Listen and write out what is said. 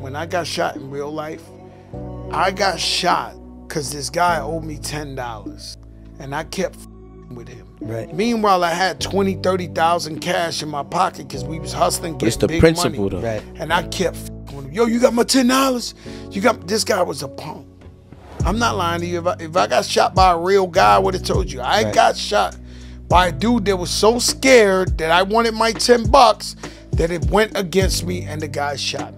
when I got shot in real life, I got shot because this guy owed me $10, and I kept with him. Right. Meanwhile, I had 20, 30,000 cash in my pocket because we was hustling, getting big money. It's the principle, though. Right. And I kept with him. Yo, you got my $10? You got this guy was a punk. I'm not lying to you. If I got shot by a real guy, I would have told you. I got shot by a dude that was so scared that I wanted my $10 that it went against me, and the guy shot me.